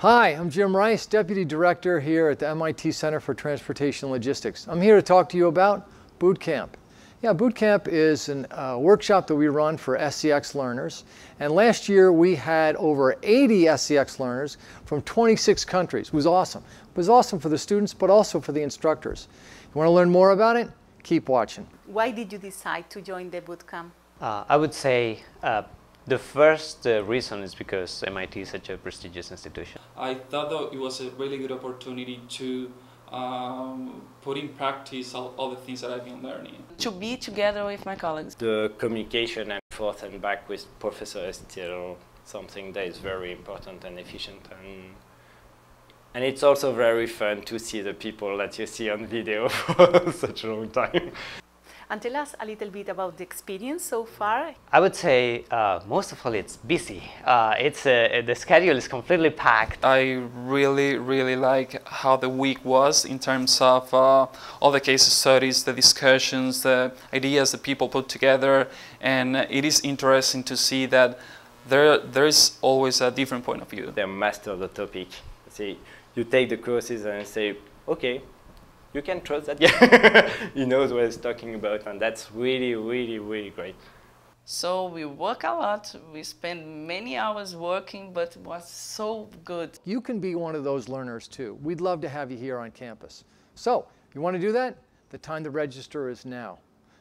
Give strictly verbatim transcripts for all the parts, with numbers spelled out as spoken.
Hi, I'm Jim Rice, Deputy Director here at the M I T Center for Transportation and Logistics. I'm here to talk to you about Bootcamp. Yeah, Bootcamp is a uh, workshop that we run for S C X learners, and last year we had over eighty S C X learners from twenty-six countries. It was awesome. It was awesome for the students, but also for the instructors. You want to learn more about it? Keep watching. Why did you decide to join the Bootcamp? Uh, I would say uh, the first uh, reason is because M I T is such a prestigious institution. I thought that it was a really good opportunity to Um, put in practice all, all the things that I've been learning. To be together with my colleagues. The communication and forth and back with Professor is still something that is very important and efficient, and, and it's also very fun to see the people that you see on video for such a long time. And tell us a little bit about the experience so far. I would say uh, most of all it's busy. Uh, it's, uh, the schedule is completely packed. I really, really like how the week was in terms of uh, all the case studies, the discussions, the ideas that people put together, and it is interesting to see that there, there is always a different point of view. They master the topic. See, you take the courses and say, okay, you can trust that guy. He knows what he's talking about, and that's really, really, really great. So we work a lot, we spend many hours working, but it was so good. You can be one of those learners too. We'd love to have you here on campus. So, you want to do that? The time to register is now.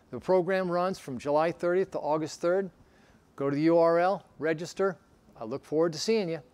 The program runs from July thirtieth to August third. Go to the U R L, register. I look forward to seeing you.